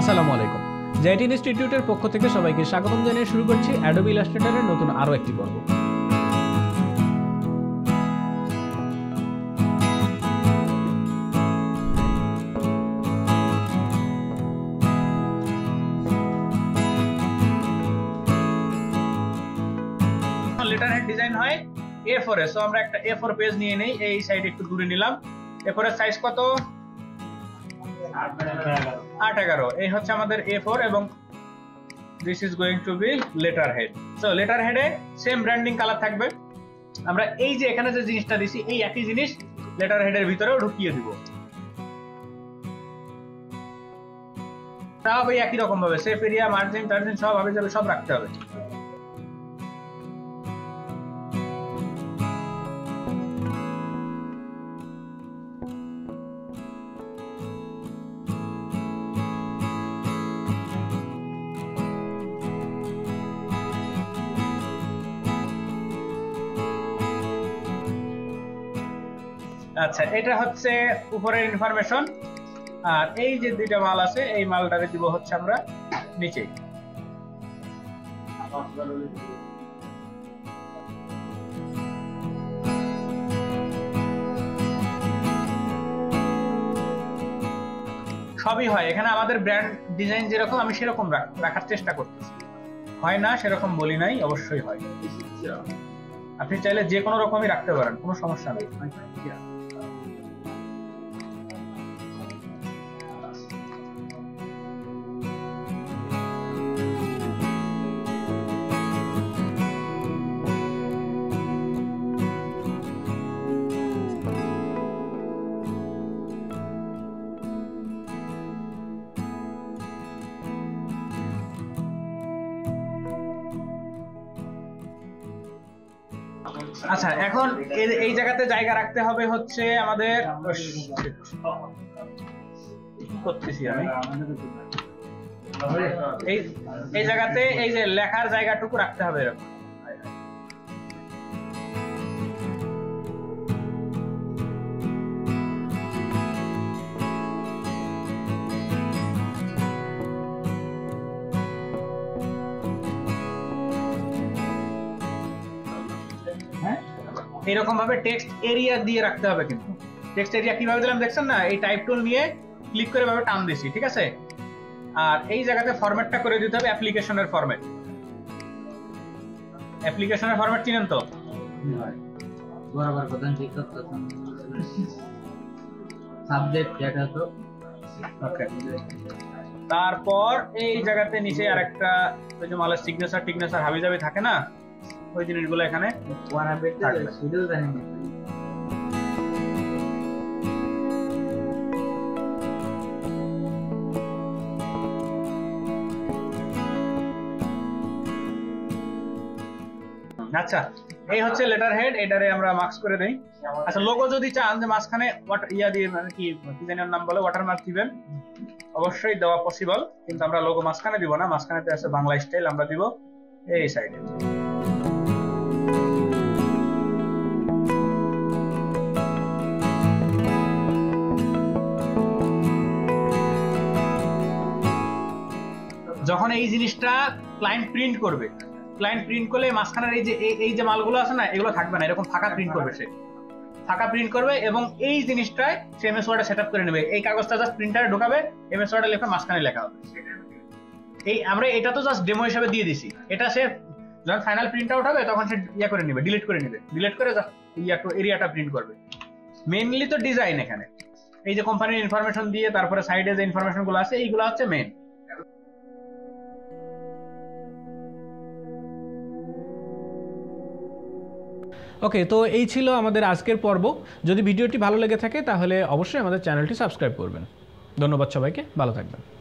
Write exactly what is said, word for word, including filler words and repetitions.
আসসালামু আলাইকুম জেটিন ইনস্টিটিউটের পক্ষ থেকে সবাইকে স্বাগতম জানিয়ে শুরু করছি Adobe Illustrator এর নতুন আরো একটি পর্ব। লেটারহেড ডিজাইন হয় এ ফোর এ, সো আমরা একটা এ ফোর পেজ নিয়ে নেই, এই সাইড একটু দূরে নিলাম। এ ফোর এর সাইজ কত? আট এগারো। এই হচ্ছে আমাদের এ ফোর এবং this is going to be letter head. So letter হেডে সেম ব্র্যান্ডিং কালার থাকবে। আমরা এই যে এখানে যে জিনিসটা দিছি এই একই জিনিস লেটার হেডের ভিতরেও ঢুকিয়ে দিব, সব একই রকম ভাবে। সেফ এরিয়া, মার্জিন টার্জিন সব হবে, যাবে সব রাখতে হবে। আচ্ছা, এটা হচ্ছে উপরের ইনফরমেশন। আর এই যে দুইটা মাল আছে এই মালটাকে দিব হচ্ছে আমরা নিচে। সবই হয় এখানে, আমাদের ব্র্যান্ড ডিজাইন যেরকম আমি সেরকম রাখার চেষ্টা করতেছি। হয় না সেরকম বলি নাই, অবশ্যই হয়। আপনি চাইলে যে কোনো রকমই রাখতে পারেন, কোনো সমস্যা নেই। আচ্ছা, এখন এই জায়গাতে জায়গা রাখতে হবে হচ্ছে আমাদের এই জায়গাতে এই যে লেখার জায়গাটুকু রাখতে হবে এরকম। এরকম ভাবে টেক্সট এরিয়া দিয়ে রাখতে হবে। কিন্তু টেক্সট এরিয়া কিভাবে দিলাম দেখছেন না, এই টাইপ টুল নিয়ে ক্লিক করে ভাবে টান দিছি, ঠিক আছে। আর এই জায়গাতে ফরম্যাটটা করে দিতে হবে অ্যাপ্লিকেশনের ফরম্যাট। অ্যাপ্লিকেশনের ফরম্যাট চিনেন তো? বরাবর প্রধান শিক্ষক তখন সাবজেক্ট যেটা তো ওকে। তারপর এই জায়গাতে নিচে আরেকটা ওই যে মালের সিগনেচার টিগনেচার হাবি যাবে থাকে না, ওই জিনিসগুলো এখানে আচ্ছা। এই হচ্ছে লেটার হেড, এটারে আমরা মার্কস করে দেই। আচ্ছা, লোগো যদি চান যে মাঝখানে ইয়া দিয়ে মানে কি ডিজাইনের নাম বলে ওয়াটারমার্ক দিবেন, অবশ্যই দেওয়া পসিবল, কিন্তু আমরা লোগো মাঝখানে দিব না। মাঝখানে তো আছে বাংলা স্টাইল, আমরা দিব এই সাইডে। যখন এই জিনিসটা ক্লায়েন্ট প্রিন্ট করবে, ক্লায়েন্ট প্রিন্ট করলে মাঝখানের এই যে এই যে মালগুলো আছে না এগুলো থাকবে না, এরকম ফাঁকা প্রিন্ট করবে। সে ফাঁকা প্রিন্ট করবে এবং এই জিনিসটায় সে এমএস ওয়ার্ডে সেট আপ করে নেবে। এই কাগজটা জাস্ট প্রিন্টারে ঢোকাবে, এমএস ওয়ার্ডে লেখা মাঝখানে লেখা হবে। এই আমরা এটা তো জাস্ট ডেমো হিসেবে দিয়ে দিছি, এটা সে যখন ফাইনাল প্রিন্ট আউট হবে তখন সে ইয়া করে নেবে, ডিলিট করে নেবে। ডিলিট করে জাস্ট ইয়া টু এরিয়াটা প্রিন্ট করবে। মেইনলি তো ডিজাইন এখানে, এই যে কোম্পানির ইনফরমেশন দিয়ে তারপরে সাইডে যে ইনফরমেশনগুলো আছে এইগুলো হচ্ছে মেইন। ওকে, তো এই ছিল আমাদের আজকের পর্ব। যদি ভিডিওটি ভালো লেগে থাকে তাহলে অবশ্যই আমাদের চ্যানেলটি সাবস্ক্রাইব করবেন। ধন্যবাদ সবাইকে, ভালো থাকবেন।